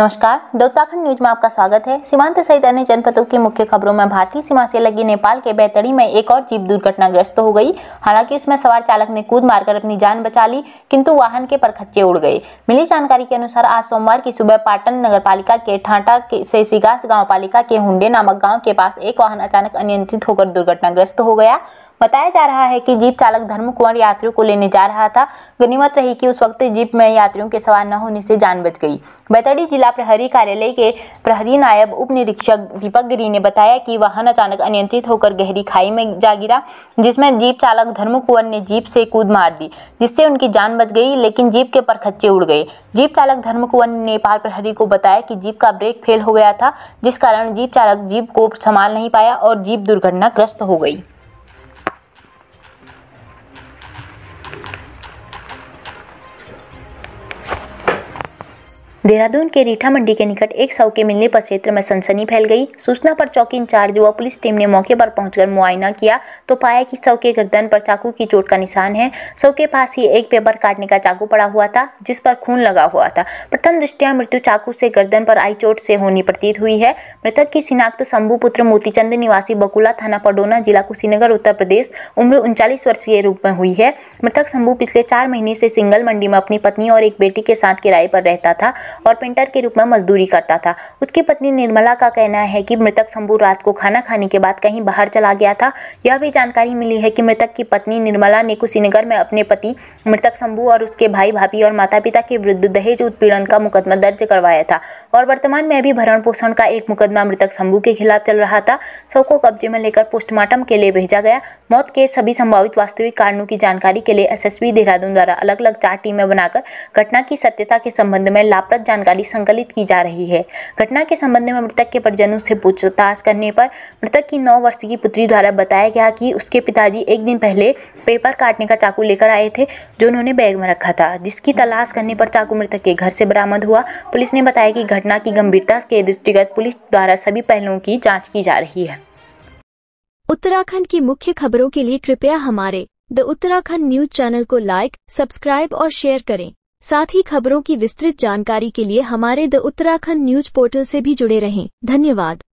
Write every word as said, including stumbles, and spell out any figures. नमस्कार, देवताखंड न्यूज में आपका स्वागत है। सीमांत सहित अन्य जनपदों की मुख्य खबरों में भारतीय सीमा से लगी नेपाल के बैतड़ी में एक और जीप दुर्घटनाग्रस्त हो गई। हालांकि उसमें सवार चालक ने कूद मारकर अपनी जान बचा ली, किंतु वाहन के परखच्चे उड़ गए। मिली जानकारी के अनुसार आज सोमवार की सुबह पाटन नगरपालिका के ठाटा से सिगास गाँव पालिका के हुंडे नामक गाँव के पास एक वाहन अचानक अनियंत्रित होकर दुर्घटनाग्रस्त हो गया। बताया जा रहा है कि जीप चालक धर्मकुंवर यात्रियों को लेने जा रहा था। गनीमत रही कि उस वक्त जीप में यात्रियों के सवार न होने से जान बच गई। बैतड़ी जिला प्रहरी कार्यालय के प्रहरी नायब उप निरीक्षक दीपक गिरी ने बताया कि वाहन अचानक अनियंत्रित होकर गहरी खाई में जा गिरा, जिसमें जीप चालक धर्मकुंवर ने जीप से कूद मार दी, जिससे उनकी जान बच गई, लेकिन जीप के परखच्चे उड़ गए। जीप चालक धर्मकुंवर ने नेपाल प्रहरी को बताया कि जीप का ब्रेक फेल हो गया था, जिस कारण जीप चालक जीप को संभाल नहीं पाया और जीप दुर्घटनाग्रस्त हो गई। देहरादून के रीठा मंडी के निकट एक शव के मिलने पर क्षेत्र में सनसनी फैल गई। सूचना पर चौकी इंचार्ज व पुलिस टीम ने मौके पर पहुंचकर मुआयना किया तो पाया कि शव के गर्दन पर चाकू की चोट का निशान है। शव के पास ही एक पेपर काटने का चाकू पड़ा हुआ था, जिस पर खून लगा हुआ था। प्रथम दृष्टया मृत्यु चाकू से गर्दन पर आई चोट से होनी प्रतीत हुई है। मृतक की शिनाख्त शंभु पुत्र मोतीचंद निवासी बकुला थाना पडोना जिला कुशीनगर उत्तर प्रदेश उम्र उनचालीस वर्ष के रूप में हुई है। मृतक शंभु पिछले चार महीने से सिंगल मंडी में अपनी पत्नी और एक बेटी के साथ किराए पर रहता था और पेंटर के रूप में मजदूरी करता था। उसकी पत्नी निर्मला का कहना है कि मृतक शंभु रात को खाना खाने के बाद कहीं बाहर चला गया था। यह भी जानकारी मिली है कि मृतक की पत्नी निर्मला ने कुशीनगर में अपने पति मृतक शंभु और उसके भाई भाभी और माता पिता के विरुद्ध दहेज उत्पीड़न का मुकदमा दर्ज करवाया था और वर्तमान में अभी भरण पोषण का एक मुकदमा मृतक शंभु के खिलाफ चल रहा था। शव को कब्जे में लेकर पोस्टमार्टम के लिए भेजा गया। मौत के सभी संभावित वास्तविक कारणों की जानकारी के लिए एस एस पी देहरादून द्वारा अलग अलग चार टीमें बनाकर घटना की सत्यता के संबंध में लाभप्रद जानकारी संकलित की जा रही है। घटना के संबंध में मृतक के परिजनों से पूछताछ करने पर मृतक की नौ वर्ष की पुत्री द्वारा बताया गया कि उसके पिताजी एक दिन पहले पेपर काटने का चाकू लेकर आए थे, जो उन्होंने बैग में रखा था, जिसकी तलाश करने पर चाकू मृतक के घर से बरामद हुआ। पुलिस ने बताया कि घटना की गंभीरता के दृष्टिगत पुलिस द्वारा सभी पहलुओं की जाँच की जा रही है। उत्तराखंड की मुख्य खबरों के लिए कृपया हमारे द उत्तराखंड न्यूज चैनल को लाइक, सब्सक्राइब और शेयर करें। साथ ही खबरों की विस्तृत जानकारी के लिए हमारे द उत्तराखंड न्यूज पोर्टल से भी जुड़े रहें। धन्यवाद।